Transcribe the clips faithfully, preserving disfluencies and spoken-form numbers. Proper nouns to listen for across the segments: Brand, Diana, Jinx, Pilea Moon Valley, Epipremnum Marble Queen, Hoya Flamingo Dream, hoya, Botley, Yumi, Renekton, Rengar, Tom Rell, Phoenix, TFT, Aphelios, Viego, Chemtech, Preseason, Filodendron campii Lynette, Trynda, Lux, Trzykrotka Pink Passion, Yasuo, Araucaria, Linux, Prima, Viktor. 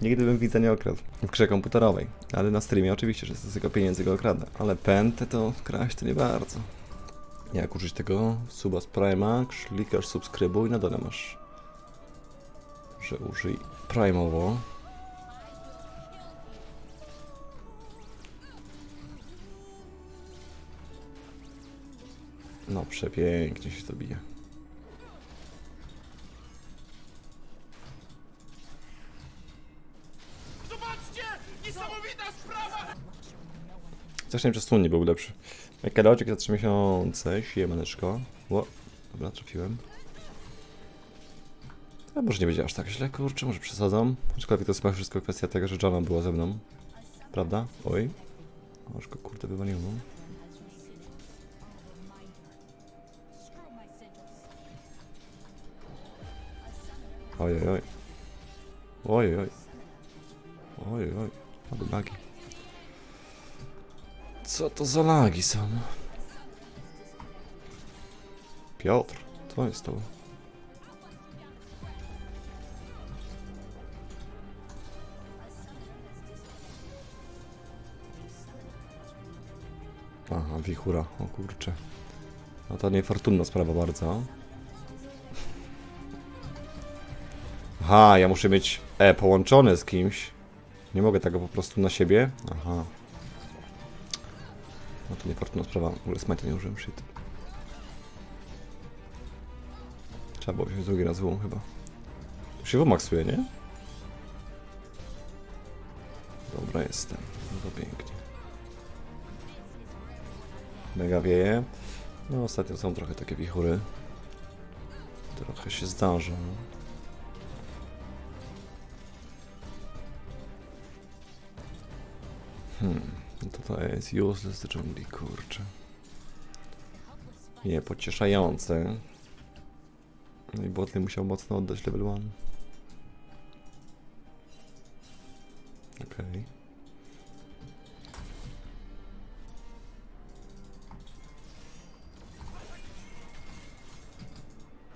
Nigdy bym widza nie okradł w grze komputerowej, ale na streamie oczywiście, że z tego pieniędzy go okradnę. Ale pętę to kraść to nie bardzo. Jak użyć tego suba z Prima, klikasz subskrybuj i na dole masz, że użyj Primowo. No przepięknie się to bije. Zobaczcie! Niesamowita sprawa! Coś nie wiem, czy stun nie był lepszy. Karoczek za trzy miesiące, siemaneczko. Ło, dobra, trafiłem. A może nie będzie aż tak źle, kurczę, może przesadzam. Aczkolwiek to jest chyba wszystko kwestia tego, że Jana była ze mną. Prawda? Oj. Aż go kurde wywaliło. Ojoj, oj. Ojoj, oj. Ojoj, oj. Oj, lagi. Co to za lagi są? Piotr, co jest to? Aha, wichura, o kurczę. No to niefortunna sprawa bardzo. Aha, ja muszę mieć E połączone z kimś. Nie mogę tego po prostu na siebie. Aha. No to niefortunna sprawa. W ogóle smite nie użyłem, shit. Trzeba było wziąć drugi raz złą chyba. Tu się wymaksuje, nie? Dobra, jestem. No to pięknie. Mega wieje. No ostatnio są trochę takie wichury. Trochę się zdarzą. Hmm, to to jest useless jungle, kurczę. Nie, pocieszające. No i Botley musiał mocno oddać level jeden. Okej. Okay.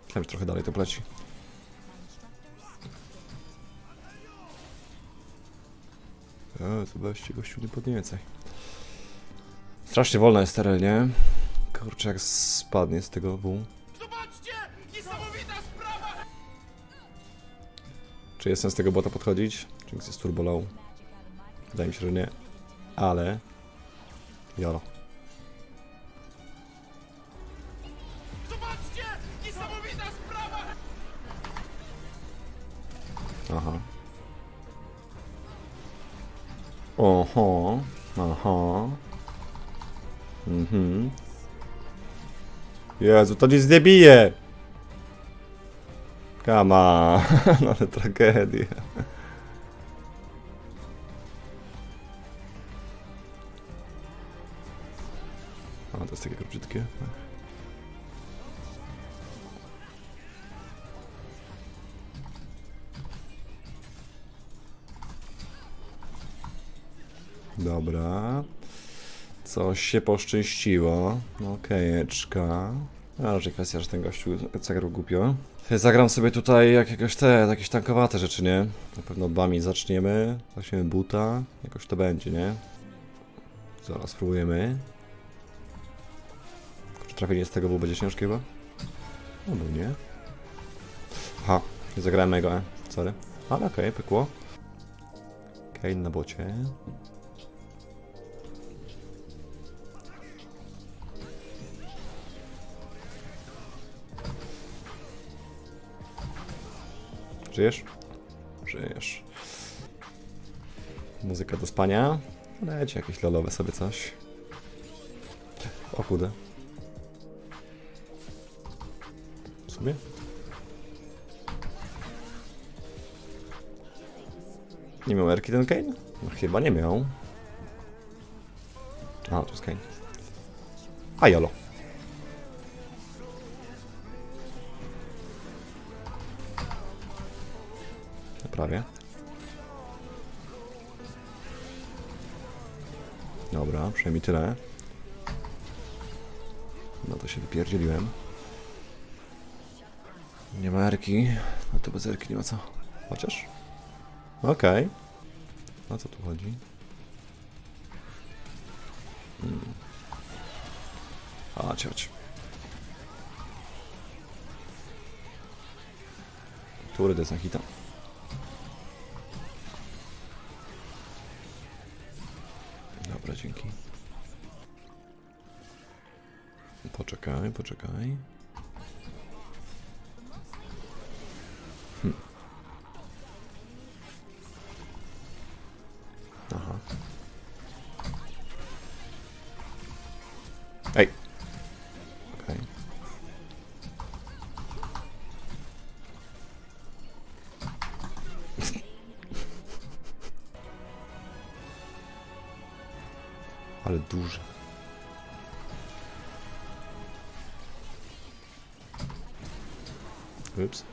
Chciałem, że trochę dalej to pleci. Eee, zobaczcie, gościu, nie podniecaj. Strasznie wolna jest terel, nie? Kurczę, jak spadnie z tego W. Zobaczcie! Niesamowita sprawa! Czy jest sens z tego bota podchodzić? Jinx jest turbo low. Wydaje mi się, że nie. Ale... Jolo. Zobaczcie! Niesamowita sprawa! Aha. Oho, aha. Mhm. Jezu, to nic nie bije! Come on. No ale tragedia. A, to jest takie króciutkie. Dobra, coś się poszczęściło. Okejeczka. Raczej kwestia, że ten gościu zagrał głupio. Zagram sobie tutaj jakiegoś te, jakieś tankowate rzeczy, nie? Na pewno bami zaczniemy. Weźmiemy buta. Jakoś to będzie, nie? Zaraz spróbujemy. Czy trafienie z tego było będzie ciężkie chyba? No, no nie. Ha, nie zagrałem mego, e. Sorry. Ale okej, okay, pykło. Okej, na bocie. Żyjesz? Żyjesz. Muzyka do spania. Leci jakieś lolowe sobie coś. O chude. W sumie? Nie miał erki ten Kane? No chyba nie miał. A, tu jest Kane. A jolo. Prawie. Dobra, przynajmniej tyle. No to się wypierdzieliłem. Nie ma erki. No to bez erki nie ma co. Chociaż? Okej. Okay. O co tu chodzi? Hmm. A, chodź. Który to jest na hita? Dobra, dzięki. Poczekaj, poczekaj. Hm. Aha. Ej. Okej. Okay. Ale duże. Ups.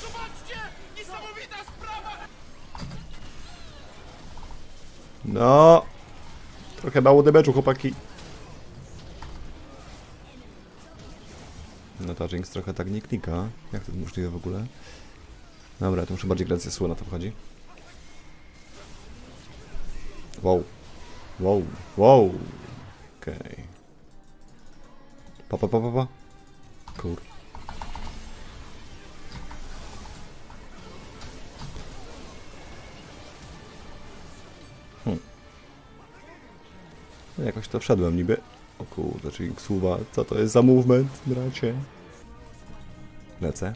Zobaczcie! Niesamowita sprawa! No! Trochę mało damage'u, chłopaki. No ta Jinx trochę tak nie klika. Jak to możliwe w ogóle? Dobra, to muszę bardziej grać z Yasuo, na to wchodzi. Wow. Wow. Wow. Okej. Okay. Pa, pa, pa, pa, pa. Kur... Jakoś to wszedłem niby. O kurde, czyli ksuwa. Co to jest za movement, bracie? Lecę.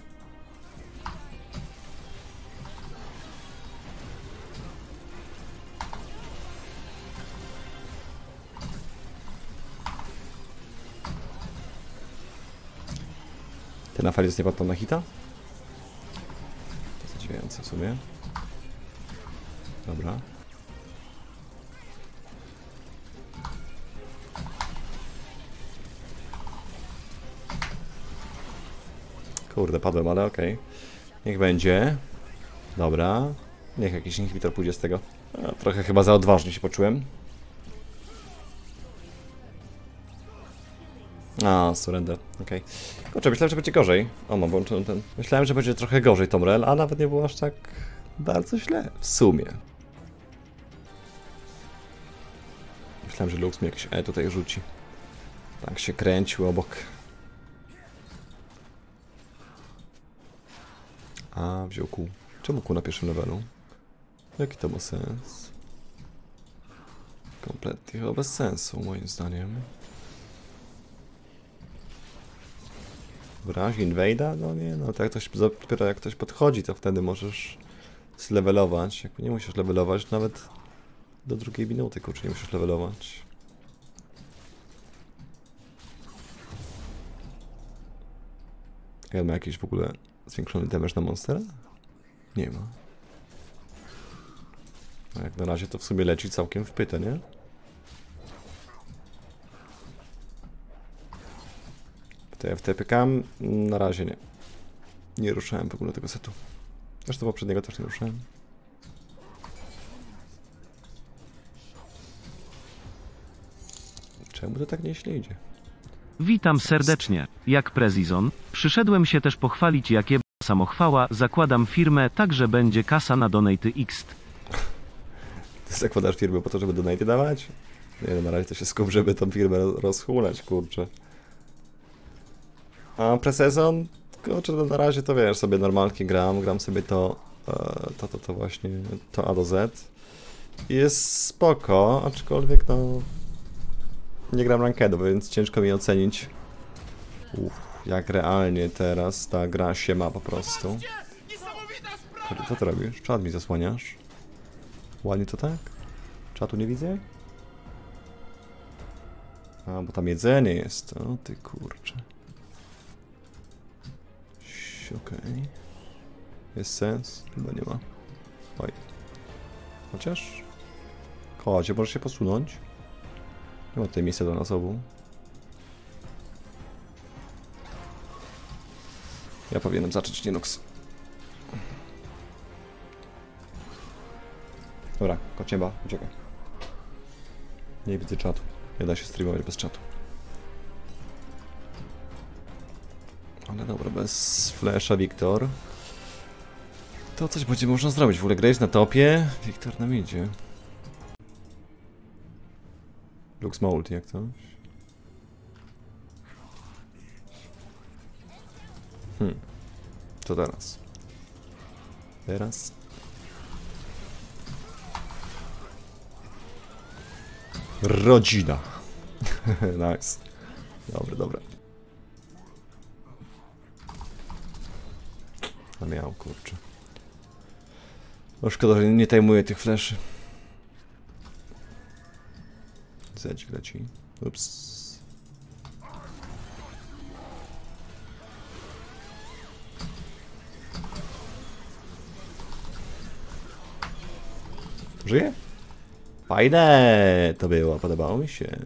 Ten Aphelios nie padł na hita? To zadziwiające w sumie. Dobra. Kurde, padłem, ale okej. Okay. Niech będzie. Dobra. Niech jakiś inhibitor pójdzie z tego. A, trochę chyba za odważnie się poczułem. A, surrender. Okej. Okay. Kurczę, myślałem, że będzie gorzej. O, mam włączony ten. Myślałem, że będzie trochę gorzej Tom Rell, a nawet nie było aż tak bardzo źle. W sumie. Myślałem, że Lux mi jakieś E tutaj rzuci. Tak się kręcił obok. A, wziął kół. Czemu kół na pierwszym levelu? Jaki to ma sens? Kompletnie chyba bez sensu, moim zdaniem. W razie inwejda? No nie, no to jak ktoś, dopiero jak ktoś podchodzi, to wtedy możesz zlevelować. Jak nie musisz levelować, nawet do drugiej minuty, kurczę, nie musisz levelować. Ja mam jakieś w ogóle... Zwiększony damage na monstera? Nie ma. A jak na razie to w sumie leci całkiem w pytę, nie? T F T pykam? Na razie nie. Nie ruszałem w ogóle tego setu. Zresztą poprzedniego też nie ruszałem. Czemu to tak nieźle idzie? Witam serdecznie. Jak Preseason, przyszedłem się też pochwalić, jakie samochwała. Zakładam firmę, także będzie kasa na donaty X. Ty zakładasz firmę po to, żeby donaty dawać? Nie, no na razie to się skup, żeby tą firmę rozchulać, kurczę. A Preseason? Kurczę, no na razie to wiesz, sobie normalki gram, gram sobie to, to, to, to właśnie, to A do Z. Jest spoko, aczkolwiek no... Nie gram rankedu, więc ciężko mi ocenić, Uf, jak realnie teraz ta gra się ma po prostu. Co ty robisz? Czat mi zasłaniasz. Ładnie to tak? Czatu nie widzę? A, bo tam jedzenie jest. O ty kurczę. Okej. Okay. Jest sens? Chyba nie ma. Oj. Chociaż? Kocie, możesz się posunąć. Nie ma tutaj miejsca dla nas obu. Ja powinienem zacząć Linux. Dobra, kocieba, uciekaj. Nie widzę czatu. Nie da się streamować bez czatu. Ale dobra, bez flasha Viktor. To coś będzie można zrobić. W ogóle Graves na topie, Viktor na midzie. Lux ma ulti, jak coś. Hmm. Co teraz? Teraz? Rodzina. Nice. Dobra, dobra. No miał, kurczę. No szkoda, że nie tajmuję tych fleszy. Zedź leci. Ups. Żyje? Fajne to było, podobało mi się.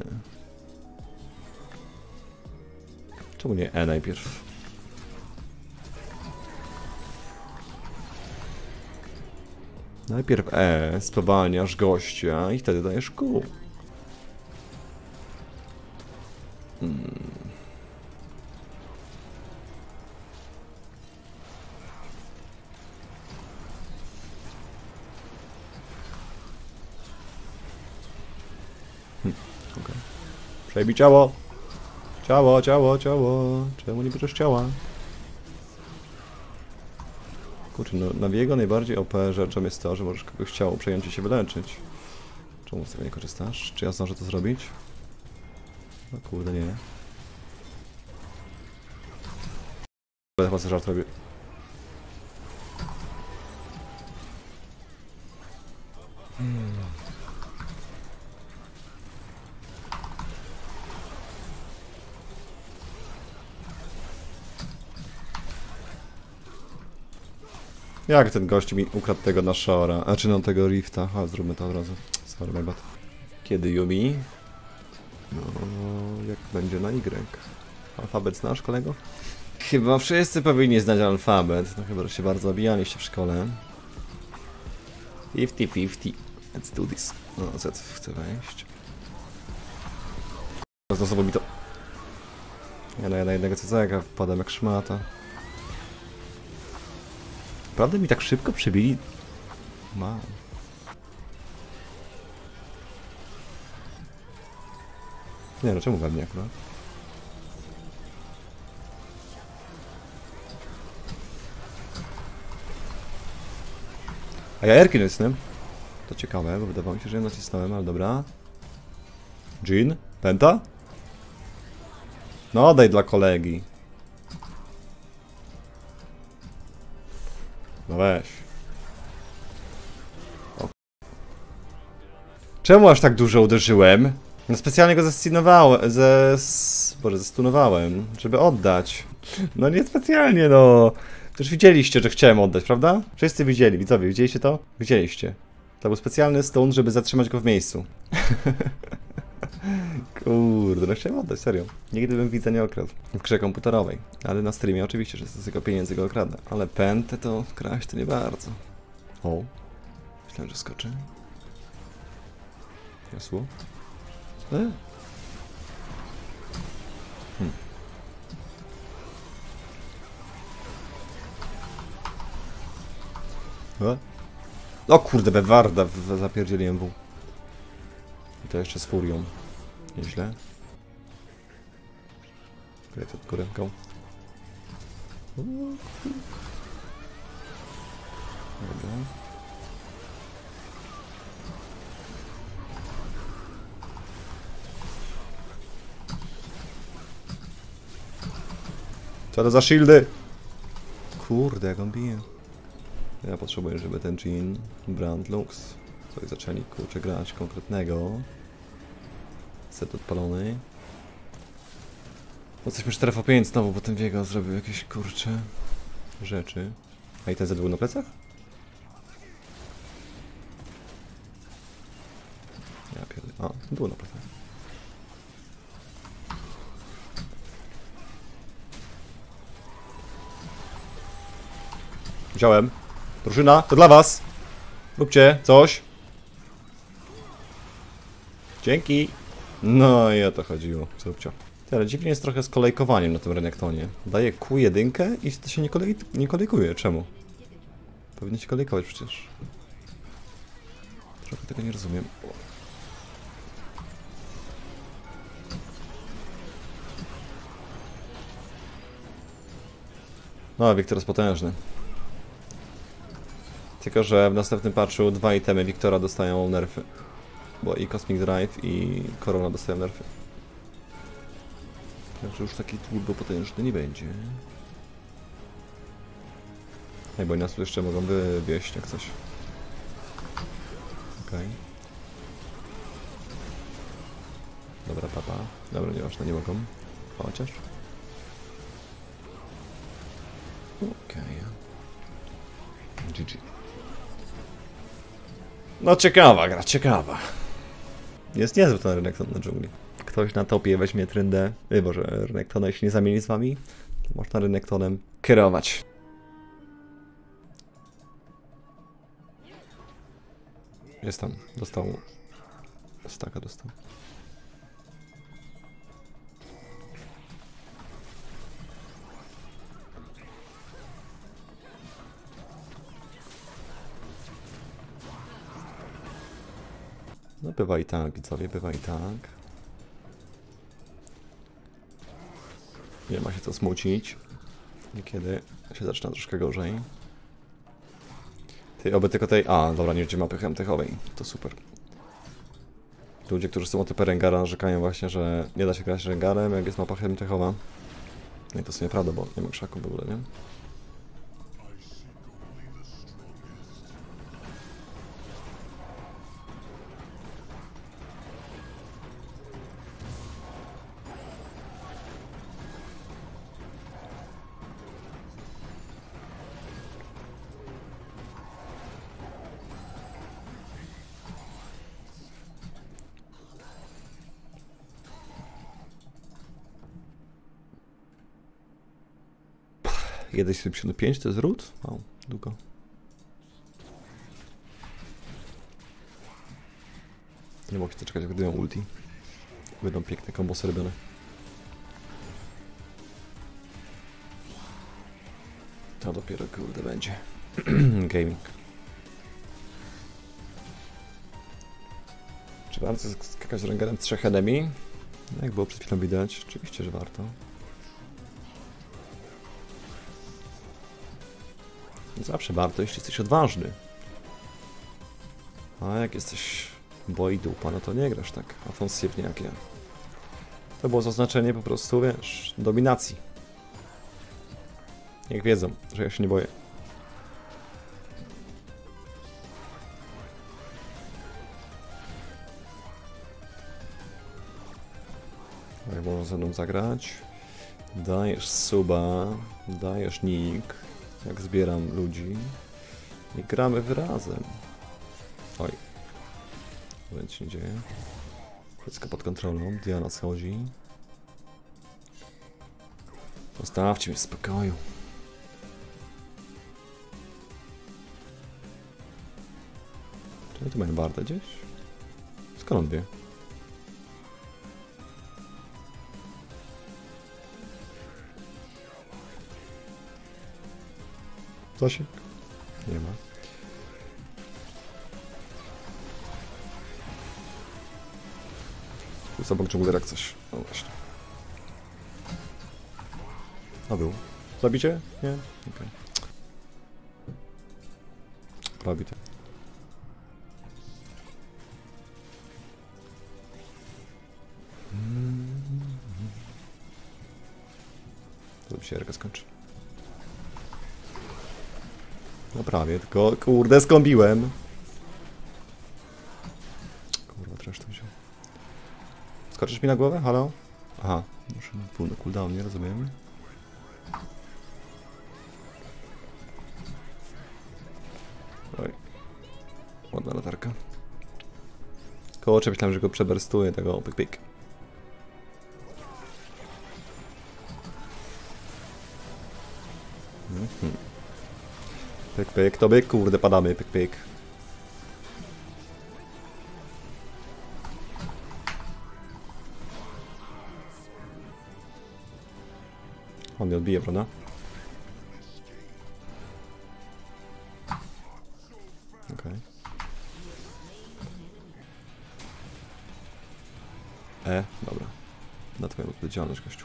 Czemu nie E najpierw? Najpierw E, spowalniasz gościa i wtedy dajesz Q. Hmm. Przejmij ciało! Ciało, ciało, ciało! Czemu nie bierzesz ciała? Kurczę, no, na Viego najbardziej O P rzeczą jest to, że możesz kogoś ciało przejąć i się wyleczyć. Czemu z tego nie korzystasz? Czy ja zdążę to zrobić? No kurde, nie. Ale chyba sobie żart robię. Jak ten gość mi ukradł tego na Shora, a czy no tego Rifta? A zróbmy to od razu. Sorry, my bad. Kiedy Yumi? No, jak będzie na Y? Alfabet znasz, kolego? Chyba wszyscy powinni znać alfabet. No chyba, że się bardzo obijaliście w szkole. fifty fifty. Let's do this. No, Z chce wejść. Znowu mi to... Ja na jednego C C-ka wpadam jak szmata. Naprawdę mi tak szybko przebili? Wow. Nie no, czemu ładnie akurat? A ja erki nacisnę. To ciekawe, bo wydawało mi się, że ja nacisnąłem, ale dobra. Jin? Penta? No daj dla kolegi. No weź. O. Czemu aż tak dużo uderzyłem? No specjalnie go zestunowałem, zes... Boże, zestunowałem, żeby oddać. No niespecjalnie, no. Też widzieliście, że chciałem oddać, prawda? Wszyscy widzieli, widzowie, widzieliście to? Widzieliście. To był specjalny stun, żeby zatrzymać go w miejscu. Kurde, no chciałem oddać, serio. Nigdy bym widza nie okradł w grze komputerowej. Ale na streamie oczywiście, że z tego pieniędzy go okradnę. Ale pętę to kraść to nie bardzo. O, myślałem, że skoczy. Jasło? E? Hmm. E? O kurde, bewarda, zapierdzieliłem w. I to jeszcze z furią. Nieźle. Kryję pod kurewką. Dobra. Co to za shieldy? Kurde, jak on bije. Ja potrzebuję, żeby ten Jin, Brand, Lux coś zaczęli, kurczę, grać konkretnego. Set odpalony. No coś mi cztery na pięć znowu, bo ten Viego zrobił jakieś kurcze rzeczy. A i ten Z był na plecach? Ja pierdolę. A, był na plecach. Wziąłem. Drużyna, to dla was! Róbcie coś! Dzięki! No i o to chodziło, zróbcie. Ale dziwnie jest trochę z kolejkowaniem na tym Renektonie. Daje Q jedynkę i to się nie, kolej, nie kolejkuje. Czemu? Powinien się kolejkować przecież. Trochę tego nie rozumiem. No, Wiktor jest potężny. Tylko że w następnym patchu dwa itemy Wiktora dostają nerfy. Bo i Cosmic Drive, i Korona dostają nerfy. Także już taki turbo potężny nie będzie. Ej, bo nas tu jeszcze mogą wywieźć jak coś. Okej. Okay. Dobra, papa. Dobra, nieważne, nie mogą. Chociaż. Okej. Okay. G G. No ciekawa gra, ciekawa. Jest niezły ten Renekton na dżungli. Ktoś na topie weźmie Tryndę. Ej, Boże, Renektona, jeśli nie zamieni z wami, to można Renektonem kierować. Jest tam, dostał. Staka dostał. No bywa i tak, widzowie, bywa i tak. Nie ma się co smucić. Niekiedy się zaczyna troszkę gorzej. Ty, oby tylko tej... A, dobra, nie będzie mapy chemtechowej. To super. Ludzie, którzy są o typie Rengara, narzekają właśnie, że nie da się grać Rengarem, jak jest mapa chemtechowa. No i to jest nieprawda, bo nie ma krzaku w ogóle, nie? jeden siedemdziesiąt pięć to jest root? Wow, długo. Nie mogę się czekać, gdy ją ulti. Będą piękne kombosy robione. To dopiero kurde będzie. Gaming. Czy warto skakać z Rengarem trzech enemy? Jak było przed chwilą widać, oczywiście, że warto. Zawsze warto, jeśli jesteś odważny. A jak jesteś boi dupa, no to nie grasz tak ofensywnie jak ja. To było zaznaczenie po prostu, wiesz, dominacji. Niech wiedzą, że ja się nie boję. Jak można ze mną zagrać? Dajesz suba, dajesz nick. Jak zbieram ludzi i gramy razem. Oj. Nic się nie dzieje. Wszystko pod kontrolą. Diana schodzi. Zostawcie mnie w spokoju. Czy ja tu mają wartę gdzieś? Skąd wie? Zasięg? Nie ma. Tu jest obok dżungler jak coś. No właśnie. No był. Zabicie? Nie? Okej. Okay. Robi to. To się R K skończy. No prawie, tylko kurde skąbiłem. Kurwa, tresztę wziął. Skoczysz mi na głowę? Halo? Aha, muszę pełny cooldown, nie rozumiem. Oj. Ładna latarka. Koło oczy myślałem, że go przeberstuję, tego pik pik. Mhm. Pyk, pyk, to byk, kurde, padamy, pyk, pyk. On nie odbije, prawda? E, dobra. Na twoją odpowiedzialność, gościu.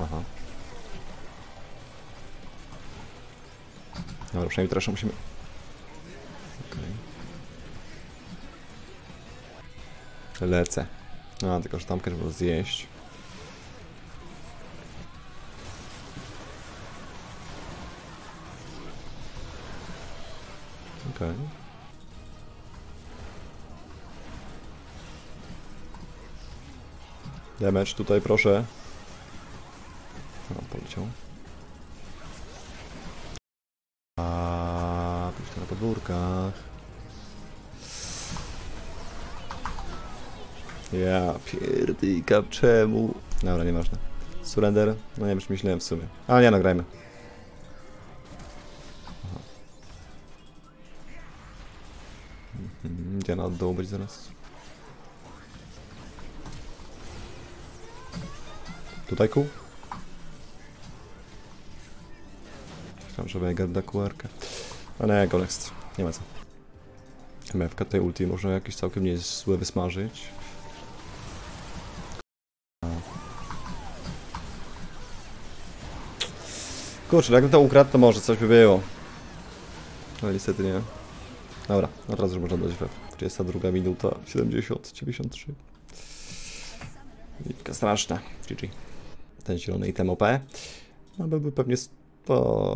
Aha. Dobra, przynajmniej teraz musimy... Okay. Lecę. A, tylko że tam trzeba zjeść. Okej. Okay. Damage tutaj, proszę. No, poleciał. A, pójdź to na podwórkach. Ja pierdykam, czemu? Dobra, nieważne. Surrender? No nie, już myślałem w sumie. Ale nie, nagrajmy. Diana od dołu będzie zaraz. Tutaj kół? Chciałem, żeby garda kuarkę. Ale nie, Golex. Nie ma co. M F K tej ulti może jakieś całkiem niezłe wysmażyć. Kurczę, jakbym to ukradł, to może coś by było. Ale niestety nie. Dobra, od razu już można dać web. trzydziesta druga minuta, siedemdziesiąt, dziewięćdziesiąt trzy. Liczka straszna. G G. Ten zielony item O P. No byłby pewnie spoko.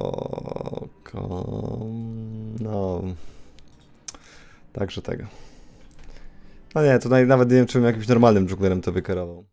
No. Także tego. No nie, tutaj nawet nie wiem, czy bym jakimś normalnym dżuglerem to wykierował.